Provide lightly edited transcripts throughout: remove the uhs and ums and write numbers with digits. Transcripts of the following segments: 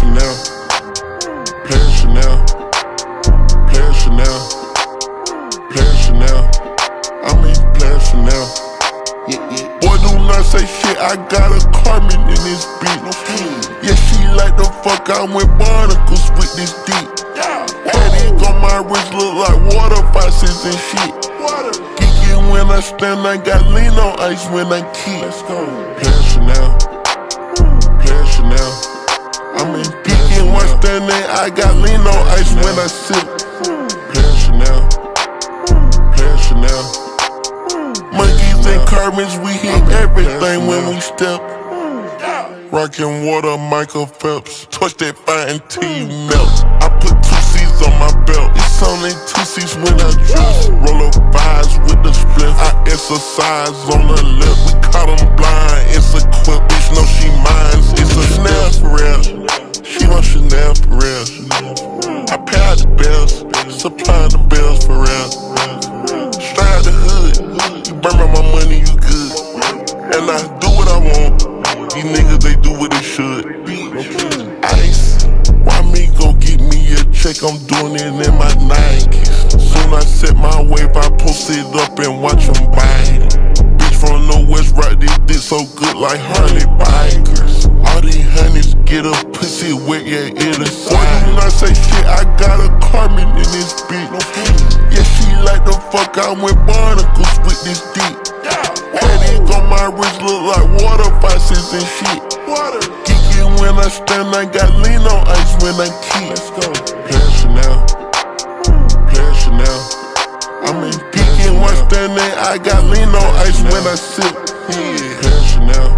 Chanel, Playa Chanel, Playa Chanel, Playa Chanel, I mean Playa Chanel. Boy, do not say shit, I got a Carmen in this beat. Yeah, she like the fuck I went barnacles with this dick. Paddy on my wrist look like water faucets and shit. When I stand, I got lean on ice when I keep. Pensionnel, Pensionnel, I mean peeking when I stand there, I got lean on ice when I sip. Pensionnel, Pensionnel, Monkeys and Kermis, we hit everything when we step. Rockin' water, Michael Phelps, touch that fire until you melt. I put 2 C's on my belt, it's only 2 C's when I juice. Roll up 5s with the spliff, I exercise on the lip. We caught them blind, it's a quip, bitch, no she mines. It's a Chanel for real, she want Chanel for real. I pay out the bills, supply the bills for real. Straight out the hood, you burn my money, you good. And I do what I want, these niggas they do what they should. Ice, why me go get me a check, I'm doing it in my Nikes. Soon I set my wave, I post it up and watch them buying. Bitch from the west, ride this dick so good like Harley Bikers. All these honeys get a pussy wet, yeah, it'll slide. Boy, do not say shit, I got a Carmen in this bitch. Yeah, she like the fuck I went barnacles with this dick. Paddy on my wrist look like water faucets and shit. Geekin' when I stand, I got lean on ice when I keep. Pensionnel, Chanel, I mean peeking when I stand there, I got lean on ice when I sip. Pensionnel,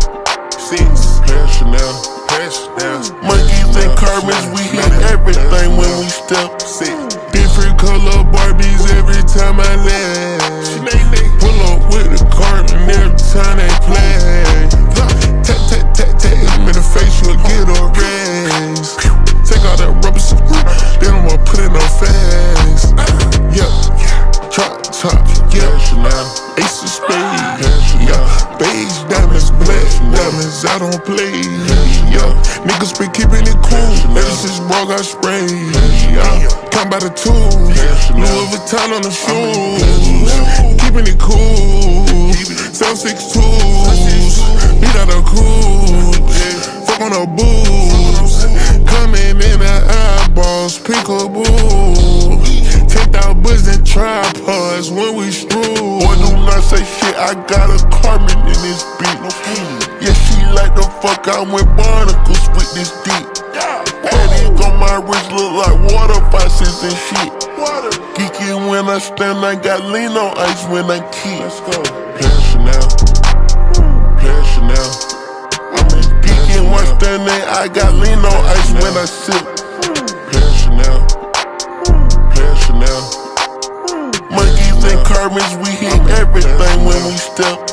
Pensionnel, Monkeys and Kermis, we hit everything when we step. Different color Barbies every time I land. Pull up with the Carmen every time they play. Tap, tap, tap, tap him in the face, you'll get a raise. Take all that rubber, then I'm gonna put it on fast. Ace of Spades, yeah. Beige diamonds, black diamonds, I don't play, yeah. Niggas been keeping it cool ever since bro got sprayed, yeah. Count by the two, Louis Vuitton on the shoes, keeping it cool. Sound 6 2s, beat out a cool, fuck on the booze, Carmen in the eyeballs, pink or blue. Take out buzz and tripods when we strew. Boy, do not say shit, I got a Carmen in this bitch. Yeah, she like the fuck I went barnacles with this dick. Paddy on my wrist look like water faucets and shit. Geeky when I stand, I got lean on ice when I keep. Pensionnel, Pensionnel, I mean geeky when I stand there, I got lean on ice when I sip. Pensionnel, Monkeys and Kermis, we hit everything when we step.